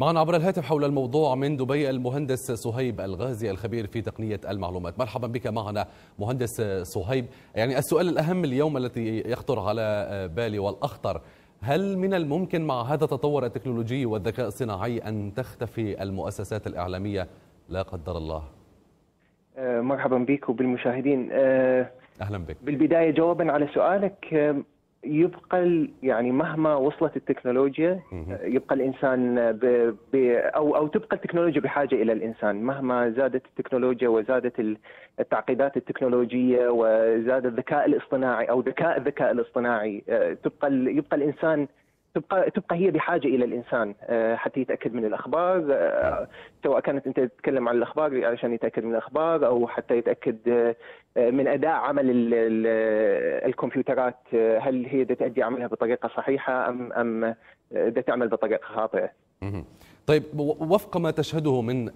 معنا عبر الهاتف حول الموضوع من دبي المهندس صهيب الغازي الخبير في تقنية المعلومات. مرحبا بك معنا مهندس صهيب. يعني السؤال الأهم اليوم الذي يخطر على بالي والأخطر، هل من الممكن مع هذا التطور التكنولوجي والذكاء الصناعي أن تختفي المؤسسات الإعلامية لا قدر الله؟ مرحبا بك وبالمشاهدين. أهلا بك. بالبداية جوابا على سؤالك، يبقى يعني مهما وصلت التكنولوجيا يبقى الانسان او تبقى التكنولوجيا بحاجه الى الانسان. مهما زادت التكنولوجيا وزادت التعقيدات التكنولوجيه وزاد الذكاء الاصطناعي او ذكاء الذكاء الاصطناعي، يبقى الانسان تبقى هي بحاجه الى الانسان حتى يتاكد من الاخبار، سواء كانت انت تتكلم عن الاخبار عشان يتاكد من الاخبار، او حتى يتاكد من اداء عمل الكمبيوترات، هل هي تؤدي عملها بطريقه صحيحه ام تعمل بطريقه خاطئه. طيب، وفق ما تشهده من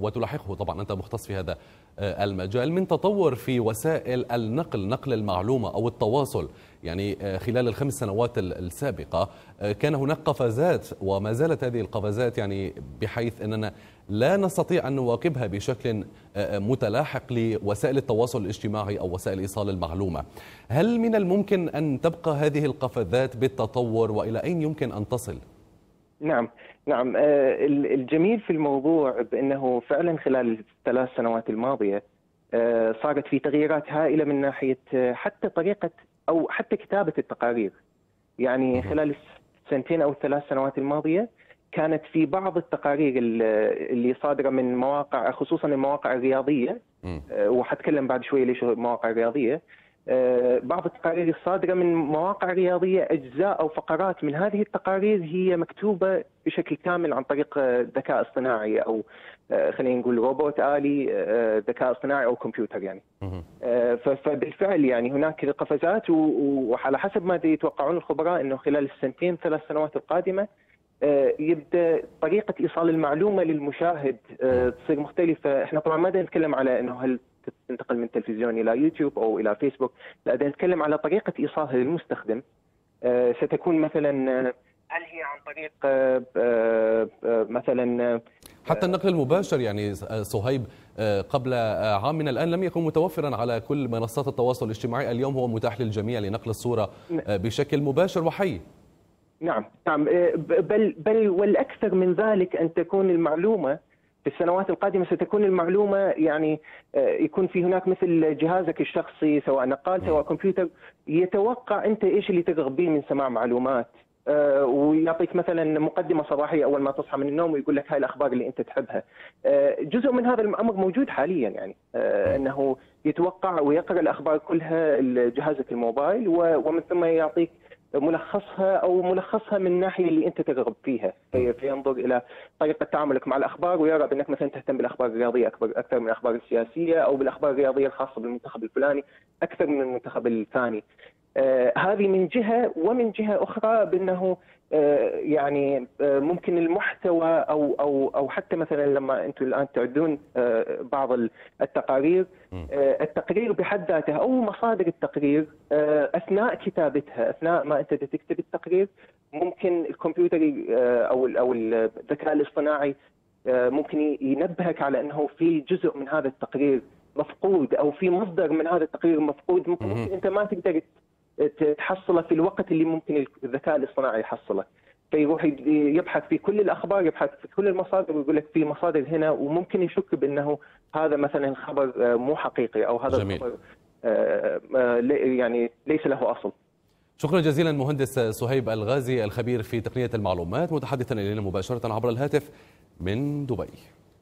وتلاحقه، طبعا انت مختص في هذا المجال، من تطور في وسائل النقل، نقل المعلومه او التواصل، يعني خلال الخمس سنوات السابقه كان هناك قفزات وما زالت هذه القفزات، يعني بحيث اننا لا نستطيع ان نواكبها بشكل متلاحق لوسائل التواصل الاجتماعي او وسائل ايصال المعلومه. هل من الممكن ان تبقى هذه القفزات بالتطور والى اين يمكن ان تصل؟ نعم، الجميل في الموضوع بأنه فعلا خلال الثلاث سنوات الماضية صارت في تغييرات هائلة من ناحية حتى طريقة أو حتى كتابة التقارير. يعني خلال السنتين أو الثلاث سنوات الماضية كانت في بعض التقارير اللي صادرة من مواقع، خصوصا المواقع الرياضية، وحتكلم بعد شوية ليش المواقع الرياضية، بعض التقارير الصادرة من مواقع رياضية أجزاء أو فقرات من هذه التقارير هي مكتوبة بشكل كامل عن طريق ذكاء اصطناعي، أو خلينا نقول روبوت آلي، ذكاء اصطناعي أو كمبيوتر يعني. فبالفعل يعني هناك قفزات، وعلى حسب ما يتوقعون الخبراء أنه خلال السنتين ثلاث سنوات القادمة يبدأ طريقة إيصال المعلومة للمشاهد تصير مختلفة. احنا طبعا ما نتكلم على أنه هل تنتقل من تلفزيون إلى يوتيوب أو إلى فيسبوك، لا، نتكلم على طريقة إيصالها للمستخدم. ستكون مثلا هل هي عن طريق مثلا حتى النقل المباشر. يعني صهيب، قبل عام من الآن لم يكن متوفرا على كل منصات التواصل الاجتماعي، اليوم هو متاح للجميع لنقل الصورة بشكل مباشر وحي. نعم، بل والأكثر من ذلك أن تكون المعلومة في السنوات القادمة، ستكون المعلومة يعني يكون في هناك مثل جهازك الشخصي، سواء نقال سواء كمبيوتر، يتوقع أنت إيش اللي ترغب به من سماع معلومات، ويعطيك مثلا مقدمة صباحية أول ما تصحى من النوم ويقول لك هاي الأخبار اللي أنت تحبها. جزء من هذا الأمر موجود حاليا، يعني أنه يتوقع ويقرأ الأخبار كلها جهازك الموبايل، ومن ثم يعطيك ملخصها من الناحيه اللي انت ترغب فيها، فينظر الى طريقه تعاملك مع الاخبار ويرى بانك مثلا تهتم بالاخبار الرياضيه اكثر من الاخبار السياسيه، او بالاخبار الرياضيه الخاصه بالمنتخب الفلاني اكثر من المنتخب الثاني. هذه من جهه، ومن جهه اخرى بانه يعني ممكن المحتوى او حتى مثلا لما انتم الان تعدون بعض التقارير، التقرير بحد ذاته او مصادر التقرير اثناء كتابتها، اثناء ما انت تكتب التقرير، ممكن الكمبيوتر او الذكاء الاصطناعي ممكن ينبهك على انه في جزء من هذا التقرير مفقود، او في مصدر من هذا التقرير مفقود، ممكن انت ما تقدر تحصله في الوقت اللي ممكن الذكاء الاصطناعي يحصله، فيروح يبحث في كل الاخبار، يبحث في كل المصادر ويقول لك في مصادر هنا، وممكن يشك بانه هذا مثلا خبر مو حقيقي، او هذا الخبر يعني ليس له اصل. شكرا جزيلا مهندس صهيب الغازي الخبير في تقنية المعلومات، متحدثا الينا مباشرة عبر الهاتف من دبي.